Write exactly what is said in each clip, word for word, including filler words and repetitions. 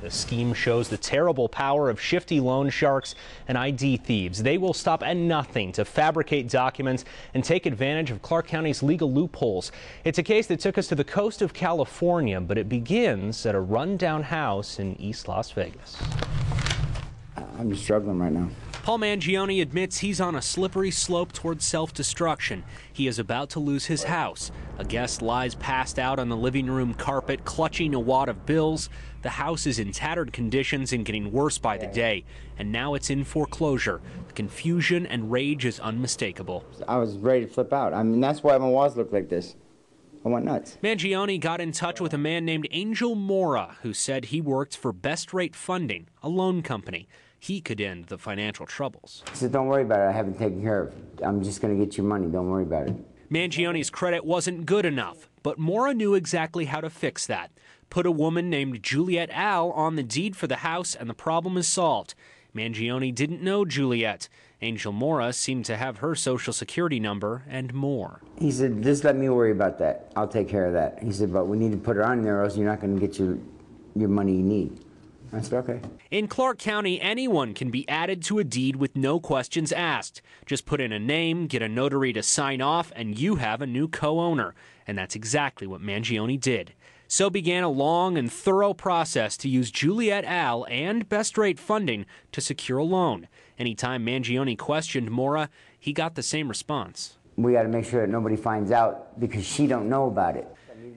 This scheme shows the terrible power of shifty loan sharks and I D thieves. They will stop at nothing to fabricate documents and take advantage of Clark County's legal loopholes. It's a case that took us to the coast of California, but it begins at a rundown house in East Las Vegas. I'm just struggling right now. Paul Mangione admits he's on a slippery slope towards self-destruction. He is about to lose his house. A guest lies passed out on the living room carpet, clutching a wad of bills. The house is in tattered conditions and getting worse by the day. And now it's in foreclosure. The confusion and rage is unmistakable. I was ready to flip out. I mean, that's why my walls look like this. I went nuts. Mangione got in touch with a man named Angel Mora, who said he worked for Best Rate Funding, a loan company. He could end the financial troubles. He said, don't worry about it. I haven't taken care of it. I'm just going to get you money. Don't worry about it. Mangione's credit wasn't good enough, but Mora knew exactly how to fix that. Put a woman named Juliet Al on the deed for the house, and the problem is solved. Mangione didn't know Juliet. Angel Mora seemed to have her social security number and more. He said, just let me worry about that. I'll take care of that. He said, but we need to put her on there, or else you're not going to get your, your money you need. I said, okay. In Clark County, anyone can be added to a deed with no questions asked. Just put in a name, get a notary to sign off, and you have a new co-owner. And that's exactly what Mangione did. So began a long and thorough process to use Juliet Al and Best Rate Funding to secure a loan. Anytime Mangione questioned Mora, he got the same response. We got to make sure that nobody finds out because she don't know about it.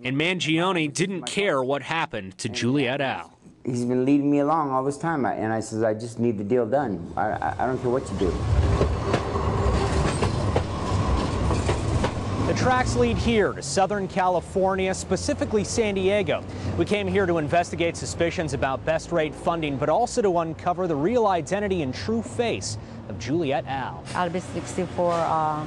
And Mangione didn't care what happened to Juliet Al. He's been leading me along all this time, and I says, I just need the deal done. I, I, I don't care what you do. The tracks lead here to Southern California, specifically San Diego. We came here to investigate suspicions about Best Rate Funding, but also to uncover the real identity and true face of Juliet Al. I'll be sixty-four uh,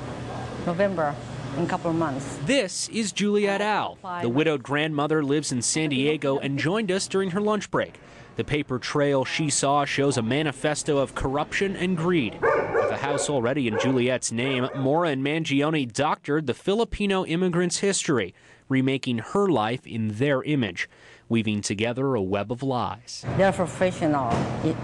November. In a couple of months. This is Juliet Al. The widowed grandmother lives in San Diego and joined us during her lunch break. The paper trail she saw shows a manifesto of corruption and greed. With a house already in Juliet's name, Mora and Mangione doctored the Filipino immigrant's history, remaking her life in their image, weaving together a web of lies. They're professional. It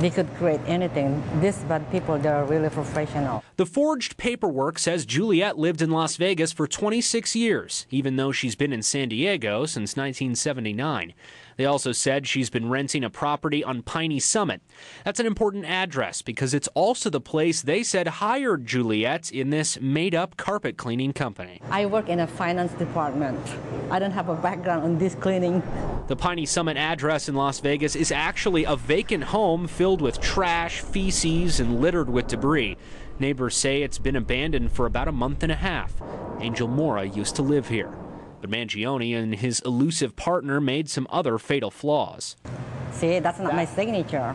They could create anything. These bad people, they're really professional. The forged paperwork says Juliet lived in Las Vegas for twenty-six years, even though she's been in San Diego since nineteen seventy-nine. They also said she's been renting a property on Piney Summit. That's an important address because it's also the place they said hired Juliet in this made-up carpet cleaning company. I work in a finance department. I don't have a background on this cleaning. The Piney Summit address in Las Vegas is actually a vacant home filled with trash, feces, and littered with debris. Neighbors say it's been abandoned for about a month and a half. Angel Mora used to live here. But Mangione and his elusive partner made some other fatal flaws. See, that's not my signature.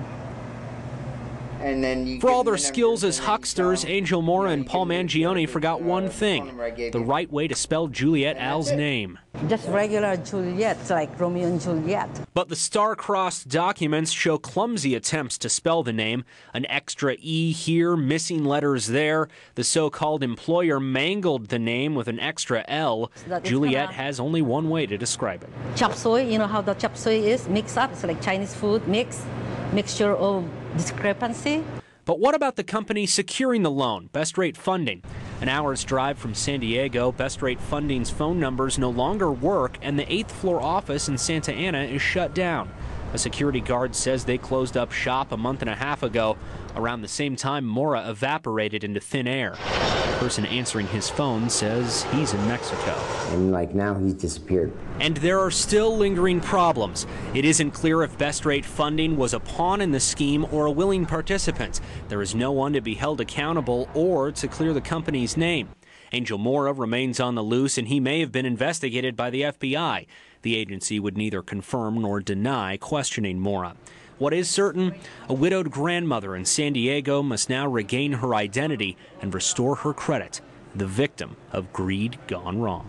And then you For all their skills as hucksters, Angel Mora and Paul Mangione forgot one thing, the right way to spell Juliet Al's name. Just regular Juliet, like Romeo and Juliet. But the star-crossed documents show clumsy attempts to spell the name, an extra E here, missing letters there. The so-called employer mangled the name with an extra L. So Juliet gonna... has only one way to describe it. Chop soy, you know how the chop soy is? Mix up, it's like Chinese food, mix, mixture of discrepancy. But what about the company securing the loan, Best Rate Funding? An hour's drive from San Diego, Best Rate Funding's phone numbers no longer work, and the eighth floor office in Santa Ana is shut down. A security guard says they closed up shop a month and a half ago, around the same time Mora evaporated into thin air. The person answering his phone says he's in Mexico. And like now he's disappeared. And there are still lingering problems. It isn't clear if Best Rate Funding was a pawn in the scheme or a willing participant. There is no one to be held accountable or to clear the company's name. Angel Mora remains on the loose, and he may have been investigated by the F B I. The agency would neither confirm nor deny questioning Mora. What is certain, a widowed grandmother in San Diego must now regain her identity and restore her credit, the victim of greed gone wrong.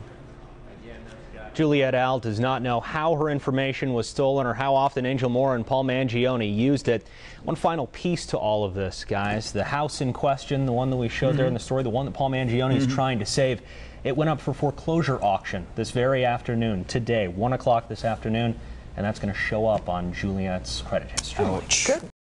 Juliet Al does not know how her information was stolen or how often Angel Mora and Paul Mangione used it. One final piece to all of this, guys. The house in question, the one that we showed mm-hmm. there in the story, the one that Paul Mangione is mm-hmm. trying to save, it went up for foreclosure auction this very afternoon, today, one o'clock this afternoon. and that's going to show up on Juliet's credit history. Ouch. Good.